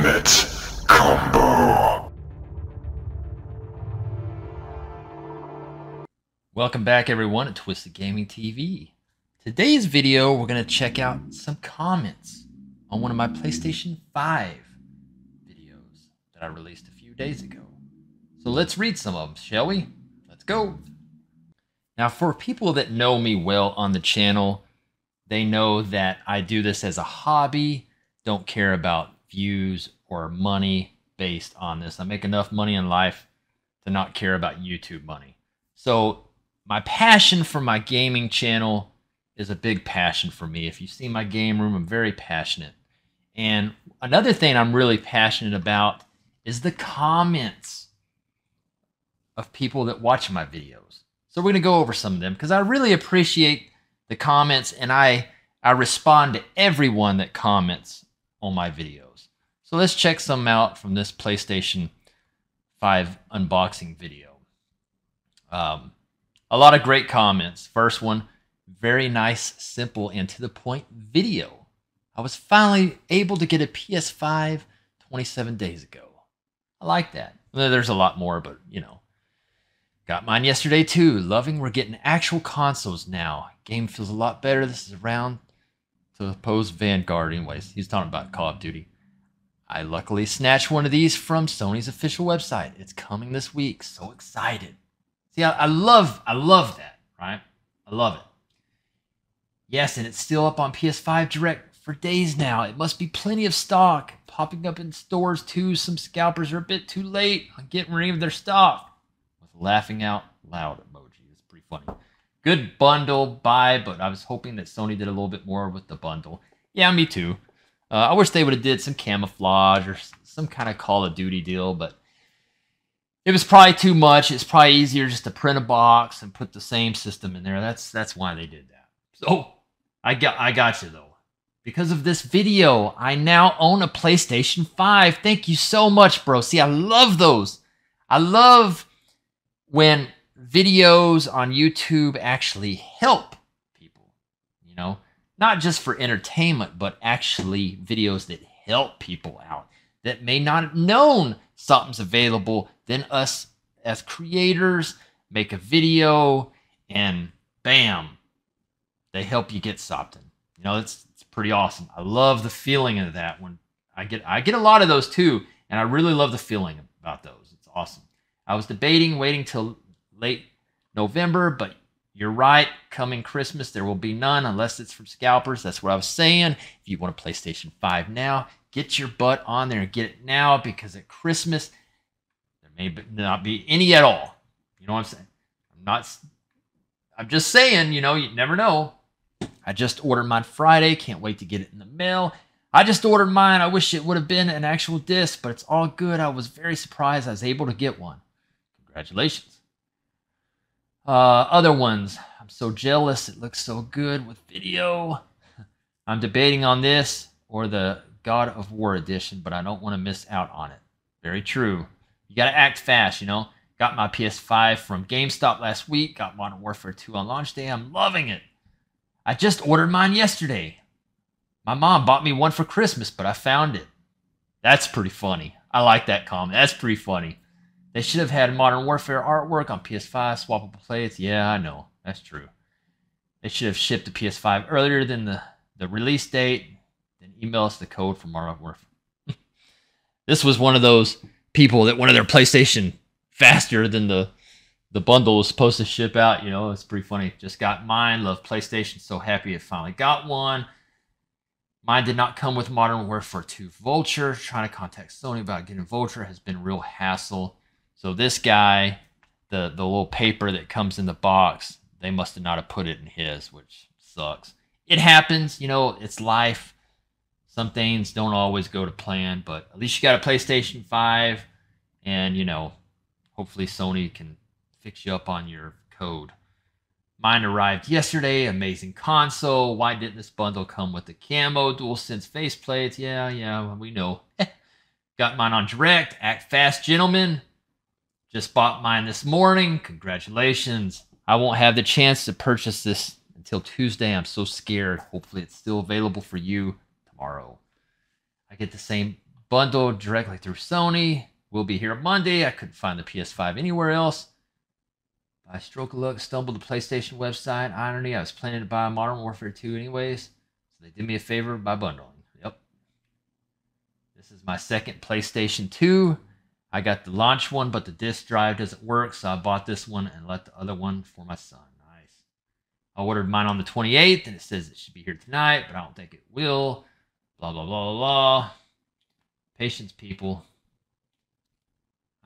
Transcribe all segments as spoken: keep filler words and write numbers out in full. Ultimate Combo. Welcome back everyone at Twisted Gaming T V. Today's video we're going to check out some comments on one of my PlayStation five videos that I released a few days ago. So let's read some of them, shall we? Let's go. Now, for people that know me well on the channel, they know that I do this as a hobby. Don't care about views or money based on this. I make enough money in life to not care about YouTube money. So my passion for my gaming channel is a big passion for me. If you see my game room, I'm very passionate. And another thing I'm really passionate about is the comments of people that watch my videos. So we're gonna go over some of them because I really appreciate the comments, and I, I respond to everyone that comments on my videos. So let's check some out from this PlayStation five unboxing video. Um, a lot of great comments. First one, very nice, simple, and to the point video. I was finally able to get a P S five twenty-seven days ago. I like that. There's a lot more, but you know. Got mine yesterday too. Loving we're getting actual consoles now. Game feels a lot better. This is around to oppose Vanguard. Anyways, he's talking about Call of Duty. I luckily snatched one of these from Sony's official website. It's coming this week. So excited. See, I, I love I love that, right? I love it. Yes, and it's still up on P S five Direct for days now. It must be plenty of stock. Popping up in stores too. Some scalpers are a bit too late on getting rid of their stock. Laughing out loud emoji. It's pretty funny. Good bundle buy, but I was hoping that Sony did a little bit more with the bundle. Yeah, me too. Uh, I wish they would have did some camouflage or some kind of Call of Duty deal, but it was probably too much. It's probably easier just to print a box and put the same system in there. That's that's why they did that. So I got I got you though. Because of this video, I now own a PlayStation five. Thank you so much, bro. See, I love those. I love when videos on YouTube actually help people, you know, not just for entertainment, but actually videos that help people out that may not have known something's available. Then us as creators make a video and bam, they help you get something. You know, it's, it's pretty awesome. I love the feeling of that when I get, I get a lot of those too. And I really love the feeling about those. It's awesome. I was debating waiting till late November, but you're right. Coming Christmas, there will be none unless it's from scalpers. That's what I was saying. If you want a PlayStation five now, get your butt on there and get it now because at Christmas, there may not be any at all. You know what I'm saying? I'm not, I'm just saying, you know, you never know. I just ordered mine Friday. Can't wait to get it in the mail. I just ordered mine. I wish it would have been an actual disc, but it's all good. I was very surprised I was able to get one. Congratulations. Uh, other ones. I'm so jealous. It looks so good with video. I'm debating on this or the God of War edition, but I don't want to miss out on it. Very true. You got to act fast, you know. Got my P S five from GameStop last week. Got Modern Warfare two on launch day. I'm loving it. I just ordered mine yesterday. My mom bought me one for Christmas, but I found it. That's pretty funny. I like that comment. That's pretty funny. They should have had Modern Warfare artwork on P S five, swappable plates. Yeah, I know. That's true. They should have shipped the P S five earlier than the, the release date. Then email us the code for Modern Warfare. This was one of those people that wanted their PlayStation faster than the, the bundle was supposed to ship out. You know, it's pretty funny. Just got mine. Love PlayStation. So happy it finally got one. Mine did not come with Modern Warfare two Vulture. Trying to contact Sony about getting Vulture has been a real hassle. So this guy, the, the little paper that comes in the box, they must have not have put it in his, which sucks. It happens, you know, it's life. Some things don't always go to plan, but at least you got a PlayStation five. And, you know, hopefully Sony can fix you up on your code. Mine arrived yesterday. Amazing console. Why didn't this bundle come with the camo DualSense faceplates? Yeah, yeah, we know. Got mine on direct. Act fast, gentlemen. Just bought mine this morning. Congratulations. I won't have the chance to purchase this until Tuesday. I'm so scared. Hopefully it's still available for you tomorrow. I get the same bundled directly through Sony. We'll be here Monday. I couldn't find the P S five anywhere else. By stroke of luck, stumbled the PlayStation website. Irony, I was planning to buy Modern Warfare two anyways, so they did me a favor by bundling. Yep. This is my second PlayStation two. I got the launch one, but the disc drive doesn't work, so I bought this one and left the other one for my son. Nice. I ordered mine on the twenty-eighth, and it says it should be here tonight, but I don't think it will. Blah, blah, blah, blah, blah. Patience, people.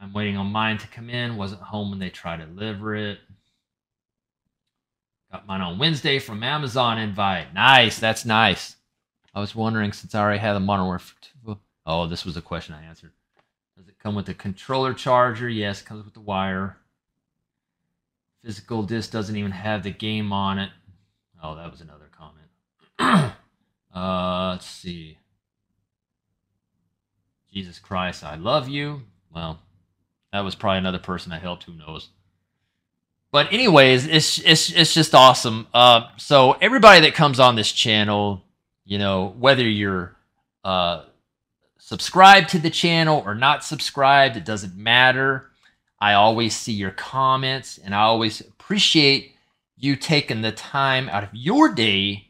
I'm waiting on mine to come in. Wasn't home when they tried to deliver it. Got mine on Wednesday from Amazon invite. Nice. That's nice. I was wondering, since I already had a Modern Warfare two. Oh, this was a question I answered. Does it come with a controller charger? Yes, it comes with the wire. Physical disc doesn't even have the game on it. Oh, that was another comment. uh, let's see. Jesus Christ, I love you. Well, that was probably another person I helped. Who knows? But anyways, it's it's it's just awesome. Uh, so everybody that comes on this channel, you know, whether you're uh, subscribed to the channel or not subscribed, it doesn't matter. I always see your comments, and I always appreciate you taking the time out of your day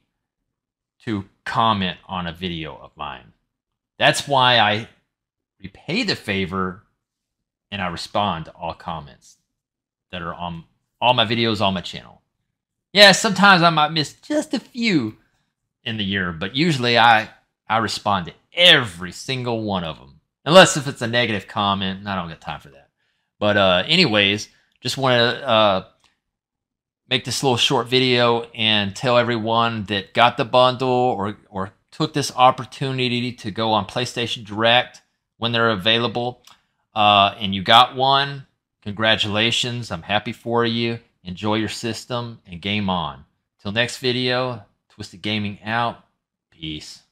to comment on a video of mine. That's why I repay the favor. And I respond to all comments that are on all my videos on my channel. Yeah, sometimes I might miss just a few in the year, but usually I, I respond to every single one of them. Unless if it's a negative comment, and I don't get time for that. But uh, anyways, just want to uh, make this little short video and tell everyone that got the bundle or, or took this opportunity to go on PlayStation Direct when they're available. Uh, and you got one, congratulations. I'm happy for you. Enjoy your system and game on. Till next video, Twisted Gaming out. Peace.